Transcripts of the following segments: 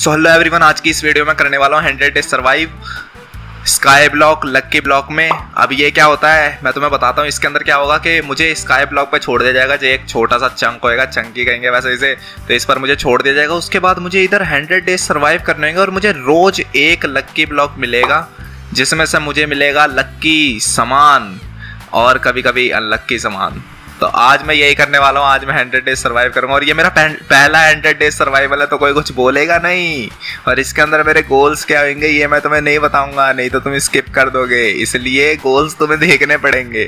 So hello everyone, आज की इस वीडियो में करने वाला हूँ 100 days survive sky block lucky block में। अब ये क्या होता है मैं तुम्हें बताता हूँ। इसके अंदर क्या होगा कि मुझे स्काई ब्लॉक पर छोड़ दिया जाएगा, जो एक छोटा सा चंक होएगा, चंकी कहेंगे वैसे इसे, तो इस पर मुझे छोड़ दिया जाएगा। उसके बाद मुझे इधर 100 डेज सर्वाइव करने होंगे और मुझे रोज एक लक्की ब्लॉक मिलेगा, जिसमें से मुझे मिलेगा लक्की सामान और कभी कभी अनलक्की सामान। तो आज मैं यही करने वाला हूँ। आज मैं 100 डेज सर्वाइव करूँगा और ये मेरा पहला 100 डेज सर्वाइवल है, तो कोई कुछ बोलेगा नहीं। और इसके अंदर मेरे गोल्स क्या होंगे ये मैं तुम्हें नहीं बताऊँगा, नहीं तो तुम स्किप कर दोगे, इसलिए गोल्स तुम्हें देखने पड़ेंगे।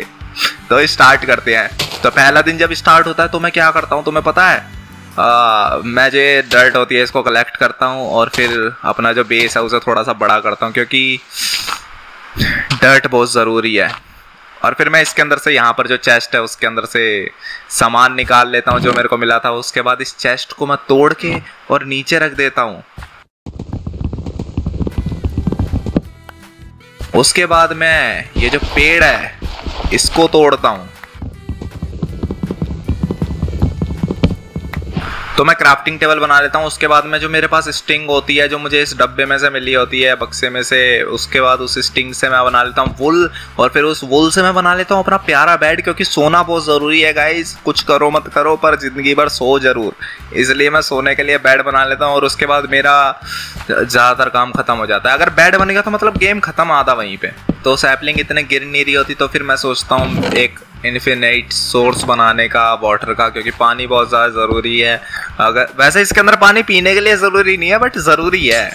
तो स्टार्ट करते हैं। तो पहला दिन जब स्टार्ट होता है तो मैं क्या करता हूँ तुम्हें पता है, मैं जो डर्ट होती है इसको कलेक्ट करता हूँ और फिर अपना जो बेस है उसे थोड़ा सा बड़ा करता हूँ, क्योंकि डर्ट बहुत ज़रूरी है। और फिर मैं इसके अंदर से यहाँ पर जो चेस्ट है उसके अंदर से सामान निकाल लेता हूँ जो मेरे को मिला था। उसके बाद इस चेस्ट को मैं तोड़ के और नीचे रख देता हूँ। उसके बाद मैं ये जो पेड़ है इसको तोड़ता हूँ। तो मैं क्राफ्टिंग टेबल बना लेता हूँ। उसके बाद में जो मेरे पास स्टिंग होती है, जो मुझे इस डब्बे में से मिली होती है, बक्से में से, उसके बाद उस स्टिंग से मैं बना लेता हूँ वुल। और फिर उस वुल से मैं बना लेता हूँ अपना प्यारा बेड, क्योंकि सोना बहुत ज़रूरी है गाइस। कुछ करो मत करो पर ज़िंदगी भर सो ज़रूर, इसलिए मैं सोने के लिए बेड बना लेता हूँ। और उसके बाद मेरा ज़्यादातर काम ख़त्म हो जाता है। अगर बेड बनेगा तो मतलब गेम ख़त्म, आधा वहीं पर। तो सैपलिंग इतने गिर नहीं रही होती, तो फिर मैं सोचता हूँ एक इन्फिनाइट सोर्स बनाने का वाटर का, क्योंकि पानी बहुत ज़्यादा ज़रूरी है। अगर वैसे इसके अंदर पानी पीने के लिए ज़रूरी नहीं है बट ज़रूरी है,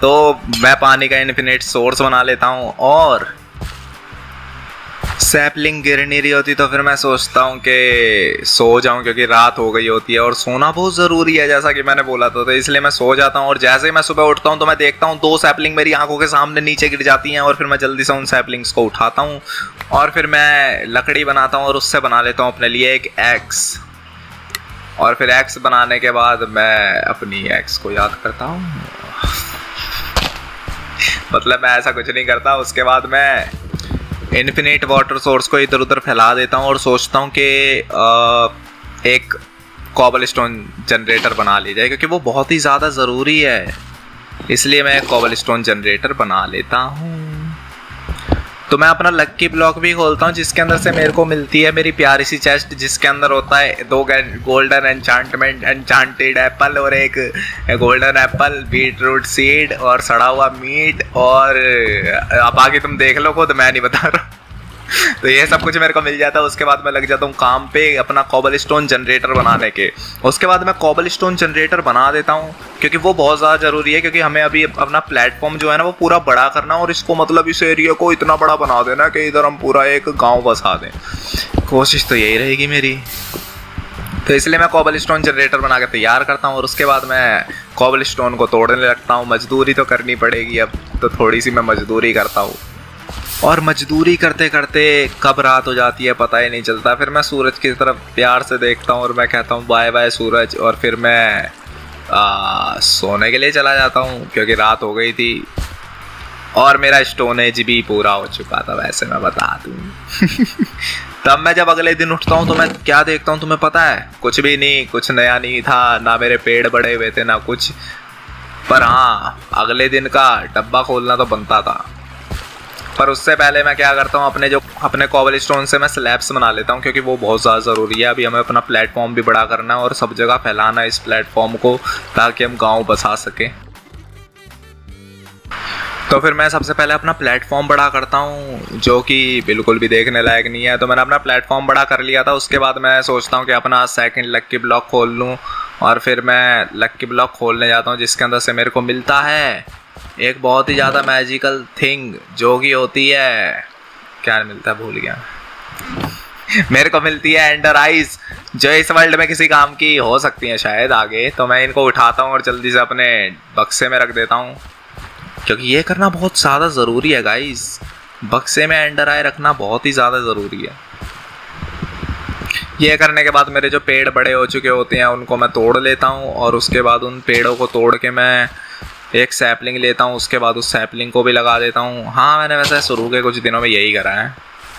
तो मैं पानी का इन्फिनाइट सोर्स बना लेता हूँ। और सैपलिंग गिर नहीं रही होती तो फिर मैं सोचता हूँ कि सो जाऊँ, क्योंकि रात हो गई होती है और सोना बहुत ज़रूरी है जैसा कि मैंने बोला था, तो इसलिए मैं सो जाता हूँ। और जैसे ही मैं सुबह उठता हूँ तो मैं देखता हूँ 2 सैपलिंग मेरी आंखों के सामने नीचे गिर जाती हैं, और फिर मैं जल्दी से उन सैपलिंग्स को उठाता हूँ और फिर मैं लकड़ी बनाता हूँ और उससे बना लेता हूँ अपने लिए एक एक्स। और फिर एक्स बनाने के बाद मैं अपनी एक्स को याद करता हूँ, मतलब मैं ऐसा कुछ नहीं करता। उसके बाद मैं इन्फिनिट वाटर सोर्स को इधर उधर फैला देता हूँ और सोचता हूँ कि एक कॉबल स्टोन जनरेटर बना ली जाए, क्योंकि वो बहुत ही ज़्यादा ज़रूरी है, इसलिए मैं कॉबल स्टोन जनरेटर बना लेता हूँ। तो मैं अपना लक्की ब्लॉक भी खोलता हूँ, जिसके अंदर से मेरे को मिलती है मेरी प्यारी सी चेस्ट, जिसके अंदर होता है 2 गोल्डन एन्चांटमेंट एन्चांटेड एप्पल और एक गोल्डन एप्पल, बीटरूट सीड और सड़ा हुआ मीट। और बाकी तुम देख लो खुद, मैं नहीं बता रहा। तो ये सब कुछ मेरे को मिल जाता है। उसके बाद मैं लग जाता हूँ काम पे अपना कोबल स्टोन जनरेटर बनाने के। उसके बाद मैं कोबल स्टोन जनरेटर बना देता हूँ, क्योंकि वो बहुत ज़्यादा ज़रूरी है, क्योंकि हमें अभी अपना प्लेटफॉर्म जो है ना वो पूरा बड़ा करना है, और इसको मतलब इस एरिया को इतना बड़ा बना देना कि इधर हम पूरा एक गाँव बसा दें, कोशिश तो यही रहेगी मेरी। तो इसलिए मैं कोबल स्टोन जनरेटर बना के तैयार करता हूँ और उसके बाद मैं कोबल स्टोन को तोड़ने लगता हूँ। मजदूरी तो करनी पड़ेगी, अब तो थोड़ी सी मैं मजदूरी करता हूँ। और मजदूरी करते करते कब रात हो जाती है पता ही नहीं चलता। फिर मैं सूरज की तरफ प्यार से देखता हूँ और मैं कहता हूँ बाय बाय सूरज, और फिर मैं सोने के लिए चला जाता हूँ, क्योंकि रात हो गई थी और मेरा स्टोन एज भी पूरा हो चुका था, वैसे मैं बता दूँ। तब मैं जब अगले दिन उठता हूँ तो मैं क्या देखता हूँ तुम्हें पता है, कुछ भी नहीं, कुछ नया नहीं था, ना मेरे पेड़ बड़े हुए थे ना कुछ। पर हाँ, अगले दिन का डब्बा खोलना तो बनता था। पर उससे पहले मैं क्या करता हूँ, अपने कोबल स्टोन से मैं स्लैब्स बना लेता हूँ, क्योंकि वो बहुत ज़्यादा ज़रूरी है। अभी हमें अपना प्लेटफॉर्म भी बड़ा करना है और सब जगह फैलाना है इस प्लेटफॉर्म को, ताकि हम गांव बसा सकें। तो फिर मैं सबसे पहले अपना प्लेटफॉर्म बड़ा करता हूँ, जो कि बिल्कुल भी देखने लायक नहीं है। तो मैंने अपना प्लेटफॉर्म बड़ा कर लिया था। उसके बाद मैं सोचता हूँ कि अपना सेकंड लक्की ब्लॉक खोल लूँ, और फिर मैं लक्की ब्लॉक खोलने जाता हूँ, जिसके अंदर से मेरे को मिलता है एक बहुत ही ज़्यादा मैजिकल थिंग, जो कि होती है, क्या मिलता है भूल गया, मेरे को मिलती है एंडर आइज, जो इस वर्ल्ड में किसी काम की हो सकती है शायद आगे। तो मैं इनको उठाता हूँ और जल्दी से अपने बक्से में रख देता हूँ, क्योंकि ये करना बहुत ज़्यादा ज़रूरी है गाइस। बक्से में एंडर आई रखना बहुत ही ज़्यादा ज़रूरी है। ये करने के बाद मेरे जो पेड़ बड़े हो चुके होते हैं उनको मैं तोड़ लेता हूँ, और उसके बाद उन पेड़ों को तोड़ के मैं एक सैपलिंग लेता हूँ, उसके बाद उस सैपलिंग को भी लगा देता हूँ। हाँ, मैंने वैसे शुरू के कुछ दिनों में यही करा है।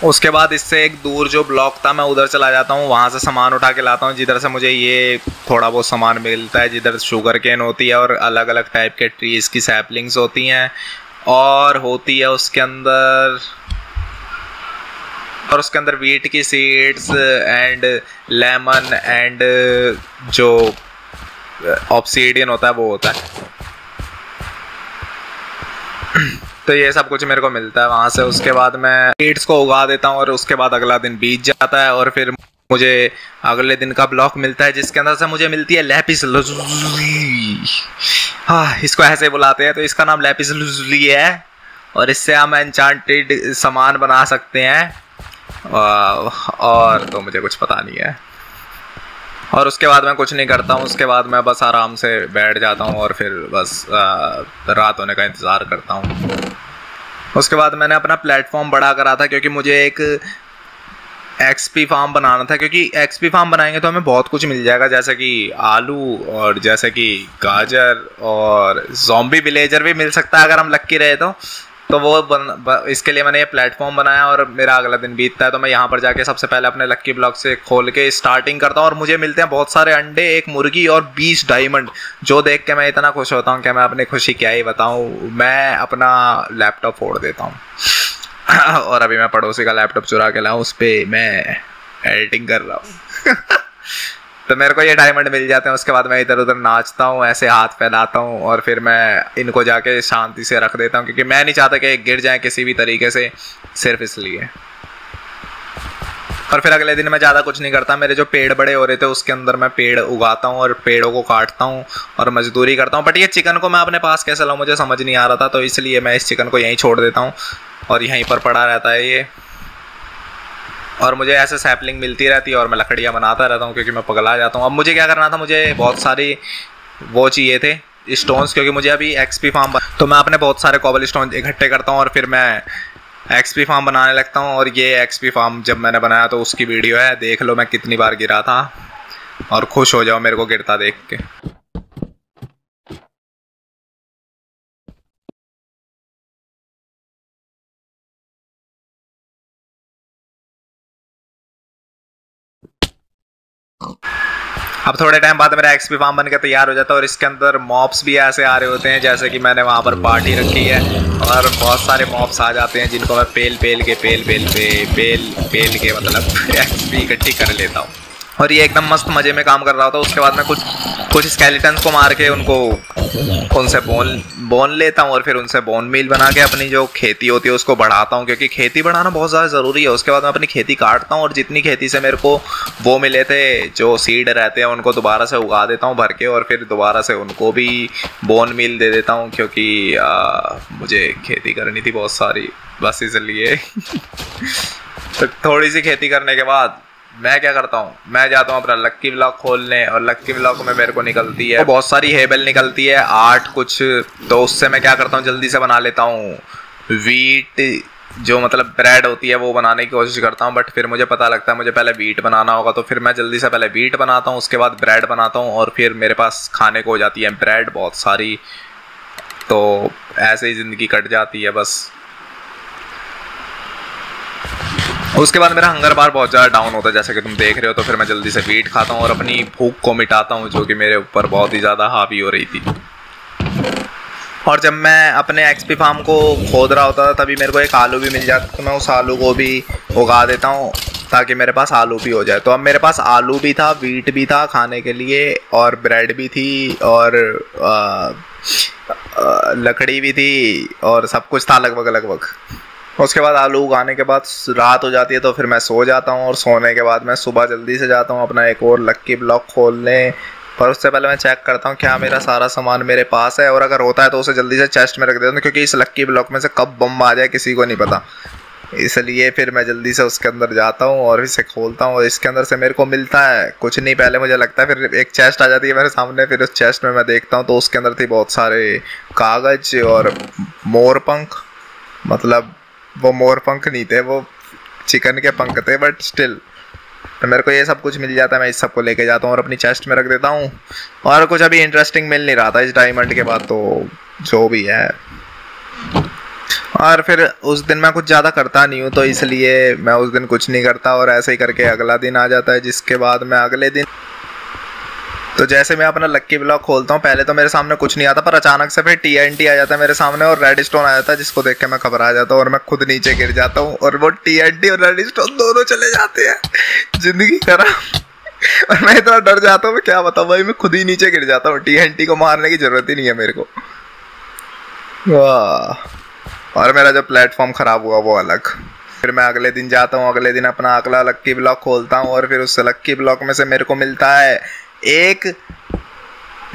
उसके बाद इससे एक दूर जो ब्लॉक था मैं उधर चला जाता हूँ, वहाँ से सामान उठा के लाता हूँ, जिधर से मुझे ये थोड़ा बहुत सामान मिलता है, जिधर शुगर केन होती है और अलग अलग टाइप के ट्रीज़ की सैपलिंग्स होती हैं और होती है उसके अंदर, और उसके अंदर वीट की सीड्स एंड लेमन एंड जो ऑब्सीडियन होता है वो होता है। तो ये सब कुछ मेरे को मिलता है वहाँ से। उसके बाद मैं सीड्स को उगा देता हूँ और उसके बाद अगला दिन बीत जाता है और फिर मुझे अगले दिन का ब्लॉक मिलता है जिसके अंदर से मुझे मिलती है लैपिस लजुली। हाँ, इसको ऐसे बुलाते हैं, तो इसका नाम लैपिस लजुली है और इससे हम एन्चांटेड सामान बना सकते हैं और तो मुझे कुछ पता नहीं है। और उसके बाद मैं कुछ नहीं करता हूँ, उसके बाद मैं बस आराम से बैठ जाता हूँ और फिर बस रात होने का इंतज़ार करता हूँ। उसके बाद मैंने अपना प्लेटफॉर्म बड़ा करा था क्योंकि मुझे एक एक्सपी फार्म बनाना था, क्योंकि एक्सपी फार्म बनाएंगे तो हमें बहुत कुछ मिल जाएगा, जैसे कि आलू और जैसे कि गाजर और ज़ॉम्बी विलेजर भी मिल सकता है अगर हम लक्की रहे तो वो इसके लिए मैंने ये प्लेटफॉर्म बनाया और मेरा अगला दिन बीतता है। तो मैं यहाँ पर जाके सबसे पहले अपने लक्की ब्लॉक से खोल के स्टार्टिंग करता हूँ और मुझे मिलते हैं बहुत सारे अंडे, एक मुर्गी और 20 डायमंड, जो देख के मैं इतना खुश होता हूँ कि मैं अपनी खुशी क्या ही बताऊँ। मैं अपना लैपटॉप फोड़ देता हूँ और अभी मैं पड़ोसी का लैपटॉप चुरा के लाऊँ, उस पर मैं एडिटिंग कर रहा हूँ तो मेरे को ये डायमंड मिल जाते हैं। उसके बाद मैं इधर उधर नाचता हूँ, ऐसे हाथ फैलाता हूँ और फिर मैं इनको जाके शांति से रख देता हूँ क्योंकि मैं नहीं चाहता कि गिर जाएं किसी भी तरीके से, सिर्फ इसलिए। और फिर अगले दिन मैं ज़्यादा कुछ नहीं करता। मेरे जो पेड़ बड़े हो रहे थे उसके अंदर मैं पेड़ उगाता हूँ और पेड़ों को काटता हूँ और मजदूरी करता हूँ। बट ये चिकन को मैं अपने पास कैसे लाऊँ मुझे समझ नहीं आ रहा था, तो इसलिए मैं इस चिकन को यहीं छोड़ देता हूँ और यहीं पर पड़ा रहता है ये, और मुझे ऐसे सैपलिंग मिलती रहती है और मैं लकड़ियाँ बनाता रहता हूँ क्योंकि मैं पगला जाता हूँ। अब मुझे क्या करना था, मुझे बहुत सारी वो चाहिए थे स्टोन्स, क्योंकि मुझे अभी एक्सपी फार्म, तो मैं अपने बहुत सारे कोबल स्टोन इकट्ठे करता हूँ और फिर मैं एक्सपी फार्म बनाने लगता हूँ। और ये एक्सपी फार्म जब मैंने बनाया तो उसकी वीडियो है, देख लो मैं कितनी बार गिरा था और खुश हो जाओ मेरे को गिरता देख के। अब थोड़े टाइम बाद मेरा एक्सपी फार्म बनकर तैयार हो जाता है और इसके अंदर मॉब्स भी ऐसे आ रहे होते हैं, जैसे कि मैंने वहाँ पर पार्टी रखी है और बहुत सारे मॉब्स आ जाते हैं जिनको मैं पेल पेल के मतलब एक्सपी इकट्ठी कर लेता हूँ और ये एकदम मस्त मज़े में काम कर रहा होता है। उसके बाद मैं कुछ स्केलेटन्स को मार के उनसे बोन लेता हूँ और फिर उनसे बोन मील बना के अपनी जो खेती होती है उसको बढ़ाता हूँ क्योंकि खेती बढ़ाना बहुत ज़्यादा ज़रूरी है। उसके बाद मैं अपनी खेती काटता हूँ और जितनी खेती से मेरे को वो मिले थे जो सीड रहते हैं उनको दोबारा से उगा देता हूँ भर के और फिर दोबारा से उनको भी बोन मील दे देता हूँ क्योंकि मुझे खेती करनी थी बहुत सारी, बस इसलिए। तो थोड़ी सी खेती करने के बाद मैं क्या करता हूँ, मैं जाता हूँ अपना लक्की ब्लॉक खोलने और लक्की ब्लॉक में मेरे को निकलती है तो बहुत सारी हेबल निकलती है 8 कुछ, तो उससे मैं क्या करता हूँ जल्दी से बना लेता हूँ। वीट जो मतलब ब्रेड होती है वो बनाने की कोशिश करता हूँ बट फिर मुझे पता लगता है मुझे पहले वीट बनाना होगा, तो फिर मैं जल्दी से पहले वीट बनाता हूँ, उसके बाद ब्रेड बनाता हूँ और फिर मेरे पास खाने को हो जाती है ब्रेड बहुत सारी। तो ऐसे ही ज़िंदगी कट जाती है बस। उसके बाद मेरा हंगर बार बहुत ज़्यादा डाउन होता है जैसे कि तुम देख रहे हो, तो फिर मैं जल्दी से वीट खाता हूँ और अपनी भूख को मिटाता हूँ जो कि मेरे ऊपर बहुत ही ज़्यादा हावी हो रही थी। और जब मैं अपने एक्सपी फार्म को खोद रहा होता था तभी मेरे को एक आलू भी मिल जाता, तो मैं उस आलू को भी उगा देता हूँ ताकि मेरे पास आलू भी हो जाए। तो अब मेरे पास आलू भी था, वीट भी था खाने के लिए और ब्रेड भी थी और लकड़ी भी थी और सब कुछ था लगभग। उसके बाद आलू उगाने के बाद रात हो जाती है तो फिर मैं सो जाता हूँ और सोने के बाद मैं सुबह जल्दी से जाता हूँ अपना एक और लक्की ब्लॉक खोलने, पर उससे पहले मैं चेक करता हूँ क्या मेरा सारा सामान मेरे पास है और अगर होता है तो उसे जल्दी से चेस्ट में रख देता हूँ क्योंकि इस लक्की ब्लॉक में से कब बम आ जाए किसी को नहीं पता, इसलिए फिर मैं जल्दी से उसके अंदर जाता हूँ और इसे खोलता हूँ और इसके अंदर से मेरे को मिलता है कुछ नहीं, पहले मुझे लगता है, फिर एक चेस्ट आ जाती है मेरे सामने, फिर उस चेस्ट में मैं देखता हूँ तो उसके अंदर थी बहुत सारे कागज़ और मोरपंख, मतलब वो मोर पंख नहीं थे वो चिकन के पंख थे बट स्टिल। तो मेरे को ये सब कुछ मिल जाता है, मैं इस सब को लेके जाता हूँ और अपनी चेस्ट में रख देता हूँ और कुछ अभी इंटरेस्टिंग मिल नहीं रहा था इस डायमंड के बाद, तो जो भी है। और फिर उस दिन मैं कुछ ज़्यादा करता नहीं हूँ, तो इसलिए मैं उस दिन कुछ नहीं करता और ऐसे ही करके अगला दिन आ जाता है, जिसके बाद मैं अगले दिन, तो जैसे मैं अपना लक्की ब्लॉक खोलता हूँ पहले तो मेरे सामने कुछ नहीं आता, पर अचानक से फिर TNT आ जाता है मेरे सामने और रेड स्टोन आ जाता है, जिसको देख के मैं घबरा जाता हूँ और मैं खुद नीचे गिर जाता हूँ और वो TNT और रेड स्टोन दोनों चले जाते हैं। जिंदगी खराब। और मैं इतना डर जाता हूँ, मैं क्या बताऊँ भाई, मैं खुद ही नीचे गिर जाता हूँ। TNT को मारने की ज़रूरत ही नहीं है मेरे को। वाह, और मेरा जो प्लेटफॉर्म ख़राब हुआ वो अलग। फिर मैं अगले दिन जाता हूँ, अगले दिन अपना अगला लक्की ब्लॉक खोलता हूँ और फिर उस लक्की ब्लॉक में से मेरे को मिलता है एक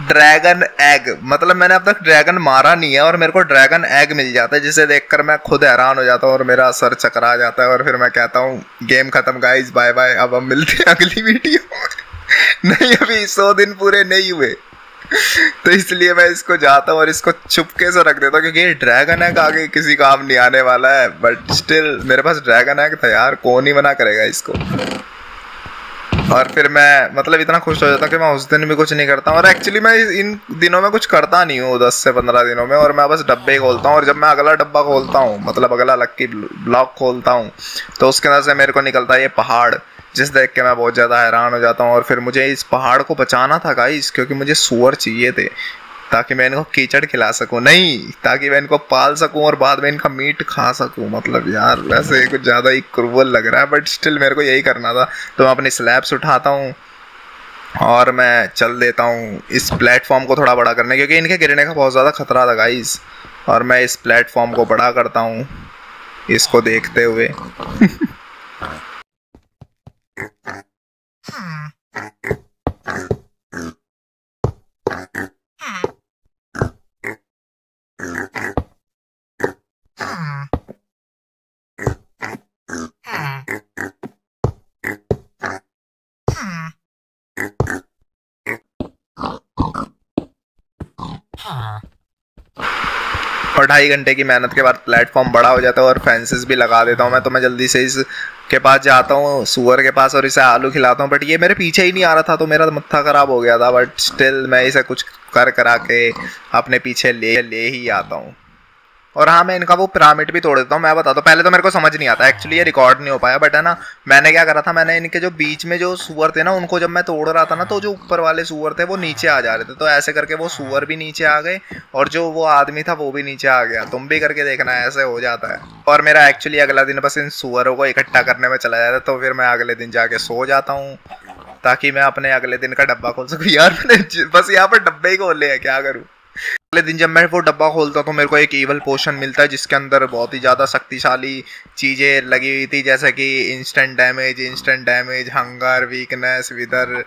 ड्रैगन एग। मतलब मैंने अब तक ड्रैगन मारा नहीं है और मेरे को ड्रैगन एग मिल जाता है, जिसे देखकर मैं खुद हैरान हो जाता हूँ और मेरा सर चकरा जाता है। और फिर मैं कहता हूँ गेम खत्म गाइस, बाय बाय, अब हम मिलते हैं अगली वीडियो में। नहीं, अभी 100 दिन पूरे नहीं हुए, तो इसलिए मैं इसको जाता हूँ और इसको चुपके से रख देता हूँ, क्योंकि ये ड्रैगन एग आगे किसी काम नहीं आने वाला है। बट स्टिल मेरे पास ड्रैगन एग था यार, कौन ही मना करेगा इसको। और फिर मैं मतलब इतना खुश हो जाता कि मैं उस दिन भी कुछ नहीं करता, और एक्चुअली मैं इन दिनों में कुछ करता नहीं हूँ 10 से 15 दिनों में, और मैं बस डब्बे खोलता हूँ। और जब मैं अगला डब्बा खोलता हूँ, मतलब अगला लक्की ब्लॉक खोलता हूँ, तो उसके अंदर से मेरे को निकलता है ये पहाड़, जिस देख के मैं बहुत ज़्यादा हैरान हो जाता हूँ। और फिर मुझे इस पहाड़ को बचाना था गाइस, क्योंकि मुझे सूअर चाहिए थे ताकि मैं इनको कीचड़ खिला सकूँ, नहीं ताकि मैं इनको पाल सकूँ और बाद में इनका मीट खा सकूँ। मतलब यार वैसे कुछ ज़्यादा ही क्रूवल लग रहा है, बट स्टिल मेरे को यही करना था। तो मैं अपनी स्लैब्स उठाता हूँ और मैं चल देता हूँ इस प्लेटफॉर्म को थोड़ा बड़ा करने, क्योंकि इनके गिरने का बहुत ज़्यादा खतरा था गाइस। और मैं इस प्लेटफॉर्म को बड़ा करता हूँ इसको देखते हुए। और 2.5 घंटे की मेहनत के बाद प्लेटफॉर्म बड़ा हो जाता है और फेंसेस भी लगा देता हूँ मैं। तो मैं जल्दी से इसके पास जाता हूँ, सूअर के पास, और इसे आलू खिलाता हूँ। बट ये मेरे पीछे ही नहीं आ रहा था, तो मेरा मत्था ख़राब हो गया था। बट स्टिल मैं इसे कुछ कर करा के अपने पीछे ले ही आता हूँ। और हाँ, मैं इनका वो पिरामिड भी तोड़ देता हूँ। मैं बताता हूँ, पहले तो मेरे को समझ नहीं आता, एक्चुअली ये रिकॉर्ड नहीं हो पाया, बट है ना, मैंने क्या करा था, मैंने इनके जो बीच में जो सूअर थे ना, उनको जब मैं तोड़ रहा था ना, तो जो ऊपर वाले सूअर थे वो नीचे आ जा रहे थे। तो ऐसे करके वो सूअर भी नीचे आ गए और जो वो आदमी था वो भी नीचे आ गया। तुम भी करके देखना, ऐसे हो जाता है। और मेरा एक्चुअली अगला दिन बस इन सूअरों को इकट्ठा करने में चला जाता है। तो फिर मैं अगले दिन जाके सो जाता हूँ ताकि मैं अपने अगले दिन का डब्बा खोल सकूँ। यार मैंने बस यहाँ पर डब्बे ही खोले हैं, क्या करूँ। अगले दिन जब मैं वो डब्बा खोलता हूँ तो मेरे को एक ईवल पोशन मिलता है, जिसके अंदर बहुत ही ज़्यादा शक्तिशाली चीज़ें लगी हुई थी, जैसे कि instant damage, hunger, weakness, wither,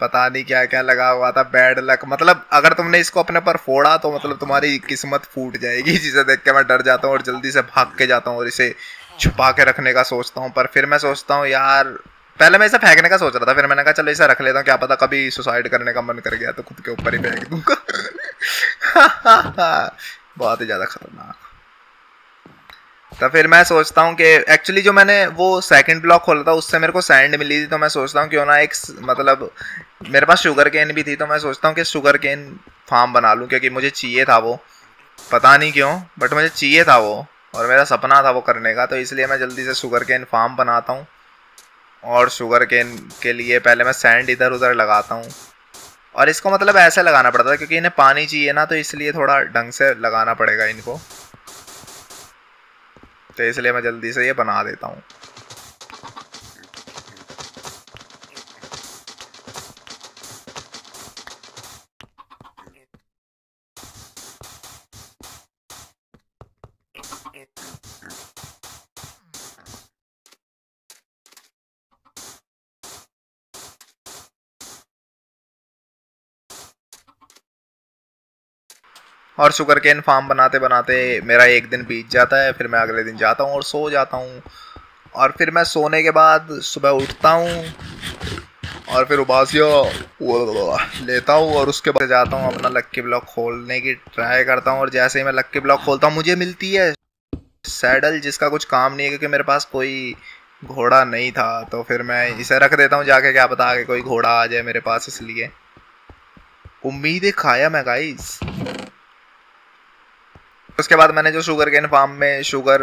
पता नहीं क्या क्या लगा हुआ था, बैड लक। मतलब अगर तुमने इसको अपने पर फोड़ा तो मतलब तुम्हारी किस्मत फूट जाएगी, जिसे देख के मैं डर जाता हूँ और जल्दी से भाग के जाता हूँ और इसे छुपा के रखने का सोचता हूँ। पर फिर मैं सोचता हूँ यार, पहले मैं इसे फेंकने का सोच रहा था, फिर मैंने कहा चलो इसे रख लेता हूँ, क्या पता कभी सुसाइड करने का मन कर गया तो खुद के ऊपर ही फेंक दूंगा। बहुत ही ज़्यादा खतरनाक। तो फिर मैं सोचता हूँ कि एक्चुअली जो मैंने वो सेकंड ब्लॉक खोला था उससे मेरे को सैंड मिली थी, तो मैं सोचता हूँ क्यों ना एक, मतलब मेरे पास शुगर केन भी थी, तो मैं सोचता हूँ कि शुगर केन फार्म बना लूँ, क्योंकि मुझे चाहिए था वो, पता नहीं क्यों बट मुझे चाहिए था वो और मेरा सपना था वो करने का। तो इसलिए मैं जल्दी से शुगर केन फार्म बनाता हूँ और शुगर केन के लिए पहले मैं सैंड इधर उधर लगाता हूँ। और इसको मतलब ऐसे लगाना पड़ता है क्योंकि इन्हें पानी चाहिए ना, तो इसलिए थोड़ा ढंग से लगाना पड़ेगा इनको, तो इसलिए मैं जल्दी से ये बना देता हूँ। और शुगर केन फार्म बनाते बनाते मेरा एक दिन बीत जाता है। फिर मैं अगले दिन जाता हूँ और सो जाता हूँ। और फिर मैं सोने के बाद सुबह उठता हूँ और फिर उबासिया लेता हूँ और उसके बाद जाता हूँ अपना लक्की ब्लॉक खोलने की ट्राई करता हूँ। और जैसे ही मैं लक्की ब्लॉक खोलता हूँ मुझे मिलती है सैडल, जिसका कुछ काम नहीं है क्योंकि मेरे पास कोई घोड़ा नहीं था। तो फिर मैं इसे रख देता हूँ जाके, क्या पता आगे कोई घोड़ा आ जाए मेरे पास, इसलिए उम्मीदें खाया मैं गाइस। उसके बाद मैंने जो शुगर केन फार्म में शुगर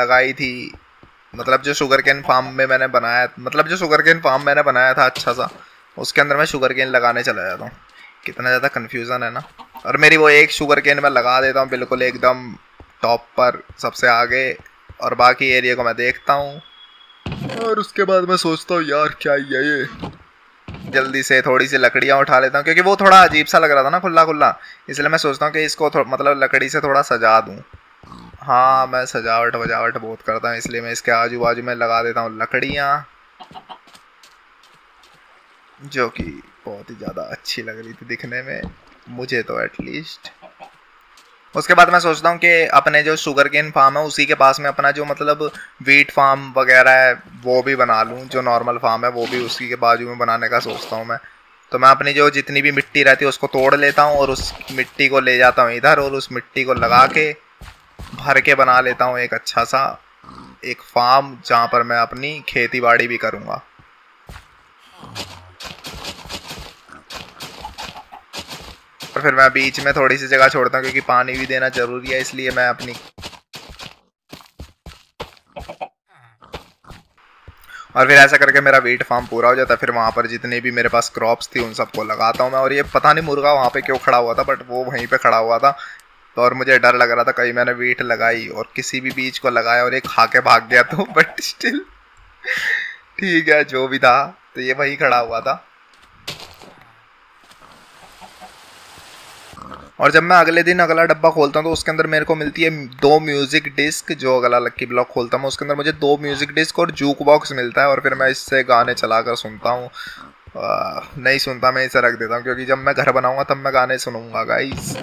लगाई थी, मतलब जो शुगर केन फार्म में मैंने बनाया, मतलब जो शुगर केन फार्म मैंने बनाया था अच्छा सा, उसके अंदर मैं शुगर केन लगाने चला जाता हूँ। कितना ज़्यादा कन्फ्यूज़न है ना। और मेरी वो एक शुगर केन मैं लगा देता हूँ बिल्कुल एकदम टॉप पर, सबसे आगे, और बाकी एरिया को मैं देखता हूँ। और उसके बाद मैं सोचता हूँ यार क्या ही है ये, जल्दी से थोड़ी सी लकड़ियाँ उठा लेता हूँ, क्योंकि वो थोड़ा अजीब सा लग रहा था ना खुला खुला, इसलिए मैं सोचता हूँ कि इसको मतलब लकड़ी से थोड़ा सजा दूँ। हाँ, मैं सजावट वजावट बहुत करता हूँ, इसलिए मैं इसके आजू बाजू में लगा देता हूँ लकड़ियाँ, जो कि बहुत ही ज़्यादा अच्छी लग रही थी दिखने में, मुझे तो एटलीस्ट। उसके बाद मैं सोचता हूँ कि अपने जो शुगर केन फार्म है उसी के पास में अपना जो मतलब वीट फार्म वगैरह है वो भी बना लूँ, जो नॉर्मल फार्म है वो भी उसी के बाजू में बनाने का सोचता हूँ मैं। तो मैं अपनी जो जितनी भी मिट्टी रहती है उसको तोड़ लेता हूँ और उस मिट्टी को ले जाता हूँ इधर, और उस मिट्टी को लगा के भर के बना लेता हूँ एक अच्छा सा एक फार्म, जहाँ पर मैं अपनी खेती बाड़ी भी करूँगा। और फिर मैं बीच में थोड़ी सी जगह छोड़ता हूँ, क्योंकि पानी भी देना ज़रूरी है, इसलिए मैं अपनी। और फिर ऐसा करके मेरा वीट फार्म पूरा हो जाता है। फिर वहाँ पर जितने भी मेरे पास क्रॉप्स थी उन सबको लगाता हूँ मैं। और ये पता नहीं मुर्गा वहाँ पे क्यों खड़ा हुआ था, बट वो वहीं पे खड़ा हुआ था, तो और मुझे डर लग रहा था कहीं मैंने वीट लगाई और किसी भी बीज को लगाया और ये खा के भाग गया तो, बट स्टिल ठीक है, जो भी था तो ये वहीं खड़ा हुआ था। और जब मैं अगले दिन अगला डब्बा खोलता हूँ तो उसके अंदर मेरे को मिलती है 2 म्यूज़िक डिस्क। जो अगला लक्की ब्लॉक खोलता हूँ उसके अंदर मुझे 2 म्यूज़िक डिस्क और जूक बॉक्स मिलता है। और फिर मैं इससे गाने चलाकर सुनता हूँ, नहीं सुनता, मैं इसे रख देता हूँ, क्योंकि जब मैं घर बनाऊँगा तब मैं गाने सुनूँगा गाइस,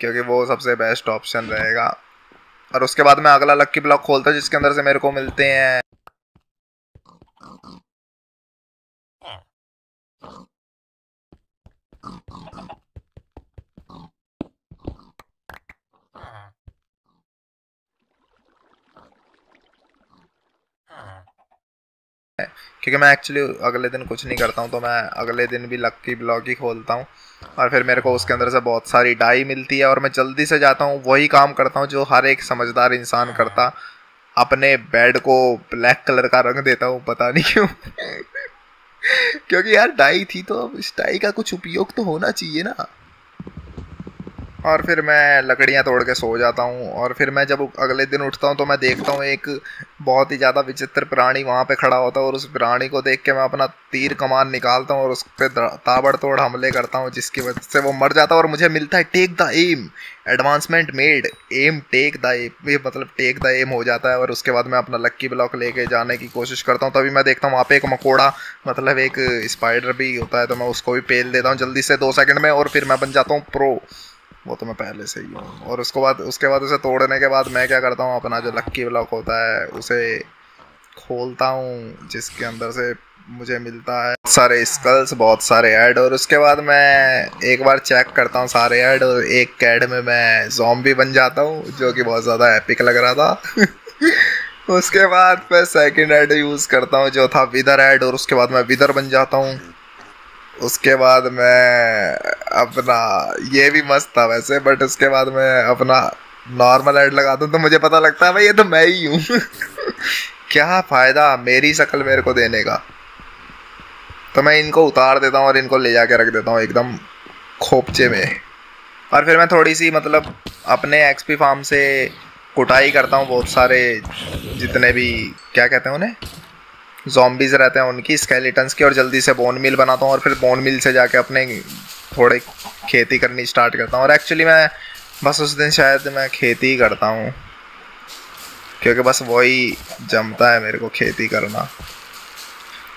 क्योंकि वो सबसे बेस्ट ऑप्शन रहेगा। और उसके बाद मैं अगला लक्की ब्लॉक खोलता हूँ जिसके अंदर से मेरे को मिलते हैं। क्योंकि मैं एक्चुअली अगले दिन कुछ नहीं करता हूँ, तो मैं अगले दिन भी लक्की ब्लॉक ही खोलता हूँ। और फिर मेरे को उसके अंदर से बहुत सारी डाई मिलती है, और मैं जल्दी से जाता हूँ, वही काम करता हूँ जो हर एक समझदार इंसान करता, अपने बेड को ब्लैक कलर का रंग देता हूँ, पता नहीं क्यों क्योंकि यार डाई थी तो अब इस डाई का कुछ उपयोग तो होना चाहिए ना। और फिर मैं लकड़ियाँ तोड़ के सो जाता हूँ। और फिर मैं जब अगले दिन उठता हूँ तो मैं देखता हूँ एक बहुत ही ज़्यादा विचित्र प्राणी वहाँ पे खड़ा होता है, और उस प्राणी को देख के मैं अपना तीर कमान निकालता हूँ और उस पर ताबड़तोड़ हमले करता हूँ, जिसकी वजह से वो मर जाता है। और मुझे मिलता है take the aim advancement made, aim take the aim, मतलब टेक द एम हो जाता है। और उसके बाद मैं अपना लक्की ब्लॉक लेके जाने की कोशिश करता हूँ, तभी मैं देखता हूँ वहाँ पे एक मकोड़ा, मतलब एक स्पाइडर भी होता है, तो मैं उसको भी पेल देता हूँ जल्दी से 2 सेकंड में, और फिर मैं बन जाता हूँ प्रो, वो तो मैं पहले से ही हूँ। और उसके बाद उसे तोड़ने के बाद मैं क्या करता हूँ, अपना जो लक्की ब्लॉक होता है उसे खोलता हूँ, जिसके अंदर से मुझे मिलता है सारे स्कल्स, बहुत सारे ऐड। और उसके बाद मैं एक बार चेक करता हूँ सारे ऐड, और एक कैड में मैं ज़ॉम्बी बन जाता हूँ, जो कि बहुत ज़्यादा एपिक लग रहा था उसके बाद मैं सेकेंड ऐड यूज़ करता हूँ जो था विदर ऐड, और उसके बाद मैं विदर बन जाता हूँ। उसके बाद मैं अपना ये भी मस्त था वैसे, बट उसके बाद मैं अपना नॉर्मल ऐड लगाता हूँ, तो मुझे पता लगता है भाई ये तो मैं ही हूँ क्या फ़ायदा मेरी शक्ल मेरे को देने का। तो मैं इनको उतार देता हूँ और इनको ले जाके रख देता हूँ एकदम खोपचे में। और फिर मैं थोड़ी सी मतलब अपने एक्सपी फार्म से कुटाई करता हूँ, बहुत सारे जितने भी क्या कहते हैं उन्हें, ज़ॉम्बीज़ रहते हैं उनकी, स्केलेटन्स की, और जल्दी से बोन मिल बनाता हूँ। और फिर बोन मिल से जाके अपने थोड़े खेती करनी स्टार्ट करता हूँ। और एक्चुअली मैं बस उस दिन शायद मैं खेती करता हूँ, क्योंकि बस वही जमता है मेरे को खेती करना।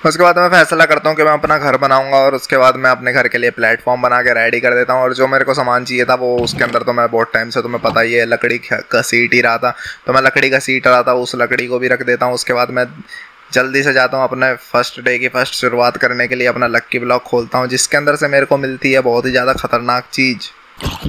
उसके बाद मैं फैसला करता हूँ कि मैं अपना घर बनाऊँगा, और उसके बाद मैं अपने घर के लिए प्लेटफॉर्म बना के रेडी कर देता हूँ। और जो मेरे को सामान चाहिए था वो उसके अंदर तो मैं बहुत टाइम से, तुम्हें पता ही है, लकड़ी घसीट ही रहा था, तो मैं लकड़ी घसीट रहा था, उस लकड़ी को भी रख देता हूँ। उसके बाद मैं जल्दी से जाता हूँ अपने फर्स्ट डे की फर्स्ट शुरुआत करने के लिए, अपना लक्की ब्लॉक खोलता हूँ, जिसके अंदर से मेरे को मिलती है बहुत ही ज़्यादा ख़तरनाक चीज़,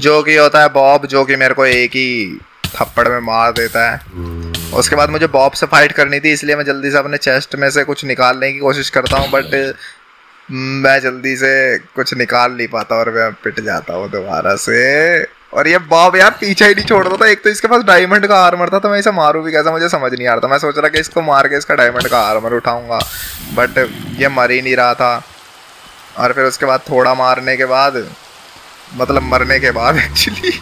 जो कि होता है बॉब, जो कि मेरे को एक ही थप्पड़ में मार देता है। उसके बाद मुझे बॉब से फाइट करनी थी, इसलिए मैं जल्दी से अपने चेस्ट में से कुछ निकालने की कोशिश करता हूँ, बट मैं जल्दी से कुछ निकाल नहीं पाता और मैं पिट जाता हूँ दोबारा से। और ये बाप यार पीछे ही नहीं छोड़ता था। एक तो इसके पास डायमंड का आर्मर था तो मैं इसे मारू भी कैसा, मुझे समझ नहीं आ रहा था। मैं सोच रहा कि इसको मार के इसका डायमंड का आर्मर उठाऊंगा, बट ये मर ही नहीं रहा था। और फिर उसके बाद थोड़ा मारने के बाद, मतलब मरने के बाद एक्चुअली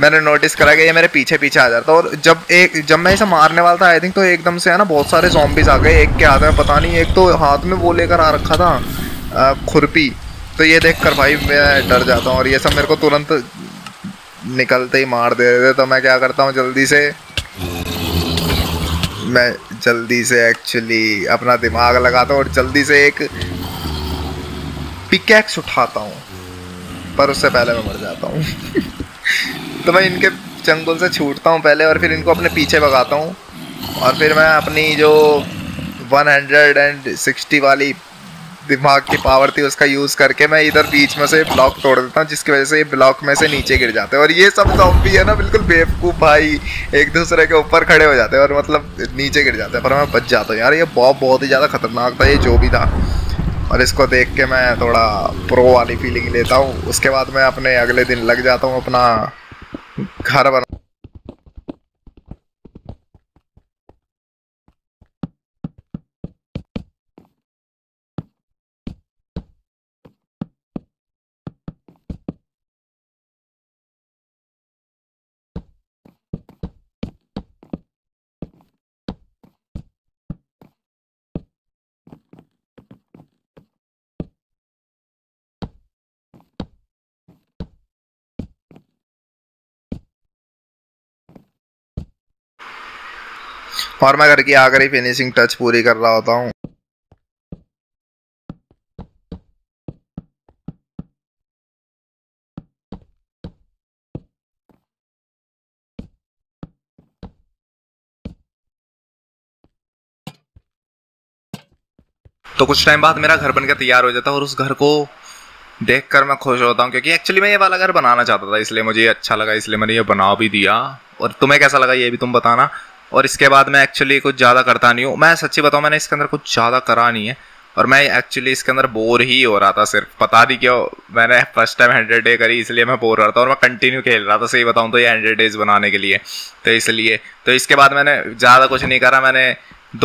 मैंने नोटिस करा कि ये मेरे पीछे पीछे आ जाता। और जब मैं इसे मारने वाला था आई थिंक, तो एकदम से है ना बहुत सारे ज़ॉम्बीज़ आ गए एक के हाथ में। पता नहीं, एक तो हाथ में वो लेकर आ रखा था खुरपी, तो ये देखकर भाई मैं डर जाता हूँ। और ये सब मेरे को तुरंत निकलते ही मार दे रहे थे। तो मैं क्या करता हूँ, मैं जल्दी से एक्चुअली अपना दिमाग लगाता हूँ और जल्दी से एक पिकैक्स उठाता हूँ, पर उससे पहले मैं मर जाता हूँ। तो मैं इनके जंगल से छूटता हूँ पहले और फिर इनको अपने पीछे भगाता हूँ। और फिर मैं अपनी जो 160 वाली दिमाग की पावर थी उसका यूज़ करके मैं इधर बीच में से ब्लॉक तोड़ देता हूँ, जिसकी वजह से ये ब्लॉक में से नीचे गिर जाते हैं। और ये सब ज़ॉम्बी है ना बिल्कुल बेवकूफ़ भाई, एक दूसरे के ऊपर खड़े हो जाते हैं और मतलब नीचे गिर जाते हैं, पर मैं बच जाता हूँ। यार ये बॉब बहुत ही ज़्यादा खतरनाक था, ये जो भी था। और इसको देख के मैं थोड़ा प्रो वाली फीलिंग लेता हूँ। उसके बाद मैं अपने अगले दिन लग जाता हूँ अपना घर बना। और मैं घर की आखिरी फिनिशिंग टच पूरी कर रहा होता हूँ। तो कुछ टाइम बाद मेरा घर बनकर तैयार हो जाता है और उस घर को देखकर मैं खुश होता हूँ, क्योंकि एक्चुअली मैं ये वाला घर बनाना चाहता था, इसलिए मुझे अच्छा लगा, इसलिए मैंने ये बना भी दिया। और तुम्हें कैसा लगा ये भी तुम बताना। और इसके बाद मैं एक्चुअली कुछ ज़्यादा करता नहीं हूँ। मैं सच्ची बताऊँ, मैंने इसके अंदर कुछ ज़्यादा करा नहीं है और मैं एक्चुअली इसके अंदर बोर ही हो रहा था सिर्फ, पता नहीं क्यों। मैंने फर्स्ट टाइम 100 डे करी इसलिए मैं बोर हो रहा था और मैं कंटिन्यू खेल रहा था, सही बताऊँ तो, ये 100 डेज़ बनाने के लिए। तो इसलिए तो इसके बाद मैंने ज़्यादा कुछ नहीं करा। मैंने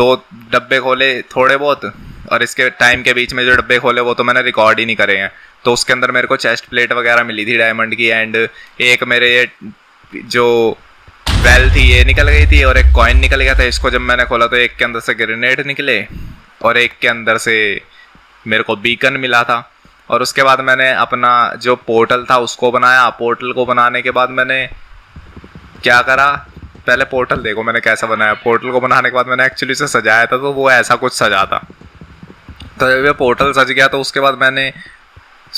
2 डब्बे खोले थोड़े बहुत, और इसके टाइम के बीच में जो डब्बे खोले वो तो मैंने रिकॉर्ड ही नहीं करे हैं। तो उसके अंदर मेरे को चेस्ट प्लेट वगैरह मिली थी डायमंड की, एंड एक मेरे ये जो बैल थी ये निकल गई थी, और एक कॉइन निकल गया था। इसको जब मैंने खोला तो एक के अंदर से ग्रेनेड निकले और एक के अंदर से मेरे को बीकन मिला था। और उसके बाद मैंने अपना जो पोर्टल था उसको बनाया। पोर्टल को बनाने के बाद मैंने क्या करा, पहले पोर्टल देखो मैंने कैसा बनाया। पोर्टल को बनाने के बाद मैंने एक्चुअली उसे सजाया था, तो वो ऐसा कुछ सजा था। तो जब ये पोर्टल सज गया तो उसके बाद मैंने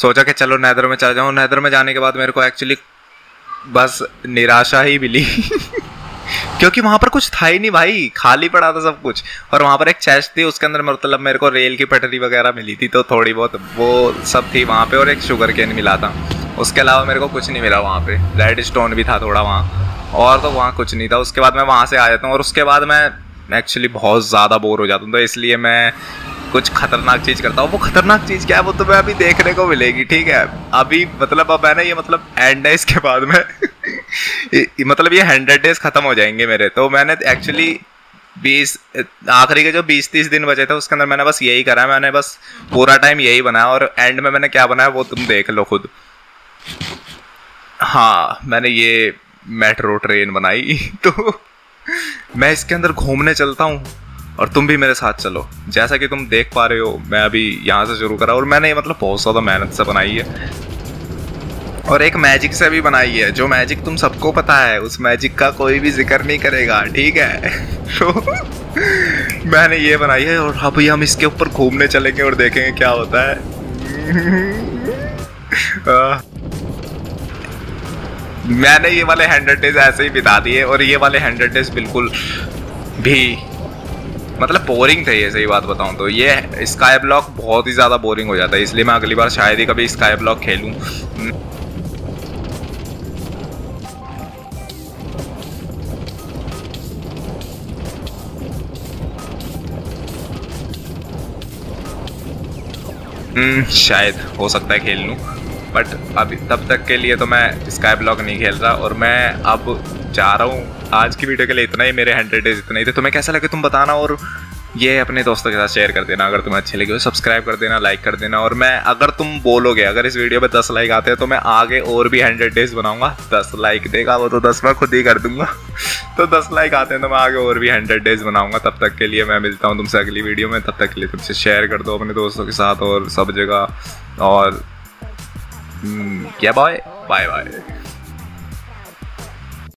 सोचा कि चलो नेदर में चला जाऊँ। नेदर में जाने के बाद मेरे को एक्चुअली बस निराशा ही मिली क्योंकि वहाँ पर कुछ था ही नहीं भाई, खाली पड़ा था सब कुछ। और वहाँ पर एक चेस्ट थी, उसके अंदर मतलब मेरे को रेल की पटरी वगैरह मिली थी, तो थोड़ी बहुत वो सब थी वहाँ पे। और एक शुगर केन मिला था, उसके अलावा मेरे को कुछ नहीं मिला वहाँ पे। रेड स्टोन भी था थोड़ा वहाँ, और तो वहाँ कुछ नहीं था। उसके बाद मैं वहाँ से आ जाता हूँ और उसके बाद मैं एक्चुअली बहुत ज़्यादा बोर हो जाता हूँ, तो इसलिए मैं कुछ खतरनाक चीज़ करता हूँ। वो खतरनाक चीज़ क्या है वो तुम्हें अभी देखने को मिलेगी, ठीक है। अभी मतलब अब है ना ये मतलब एंड है, इसके बाद में मतलब ये 100 डेज़ ख़त्म हो जाएंगे मेरे। तो मैंने एक्चुअली आखिरी के जो 20-30 दिन बचे थे उसके अंदर मैंने बस यही करा। मैंने बस पूरा टाइम यही बनाया और एंड में मैंने क्या बनाया वो तुम देख लो खुद। हाँ, मैंने ये मेट्रो ट्रेन बनाई। तो मैं इसके अंदर घूमने चलता हूँ और तुम भी मेरे साथ चलो। जैसा कि तुम देख पा रहे हो मैं अभी यहाँ से शुरू करा, और मैंने ये मतलब बहुत ज़्यादा मेहनत से बनाई है और एक मैजिक से भी बनाई है। जो मैजिक तुम सबको पता है, उस मैजिक का कोई भी जिक्र नहीं करेगा, ठीक है। तो मैंने ये बनाई है और अभी हम इसके ऊपर घूमने चलेंगे और देखेंगे क्या होता है। मैंने ये वाले 100 डेज़ ऐसे ही बिता दिए और ये वाले 100 डेज़ बिल्कुल भी मतलब बोरिंग था। ये सही बात बताऊं तो ये स्काई ब्लॉक बहुत ही ज़्यादा बोरिंग हो जाता है, इसलिए मैं अगली बार शायद ही कभी स्काई ब्लॉक खेलूं। शायद हो सकता है खेल लूँ। बट अभी तब तक के लिए तो मैं स्काई ब्लॉक नहीं खेल रहा और मैं अब जा रहा हूँ। आज की वीडियो के लिए इतना ही, मेरे 100 डेज इतना ही थे। तुम्हें कैसा लगे तुम बताना और ये अपने दोस्तों के साथ शेयर कर देना। अगर तुम्हें अच्छे लगे तो सब्सक्राइब कर देना, लाइक कर देना। और मैं अगर तुम बोलोगे, अगर इस वीडियो पे 10 लाइक आते हैं तो मैं आगे और भी 100 डेज बनाऊंगा। 10 लाइक देगा वो तो 10 मैं खुद ही कर दूंगा। तो 10 लाइक आते हैं तो मैं आगे और भी 100 डेज बनाऊंगा। तब तक के लिए मैं मिलता हूँ तुमसे अगली वीडियो में। तब तक के लिए तुमसे शेयर कर दो अपने दोस्तों के साथ और सब जगह। और क्या बाय बाय।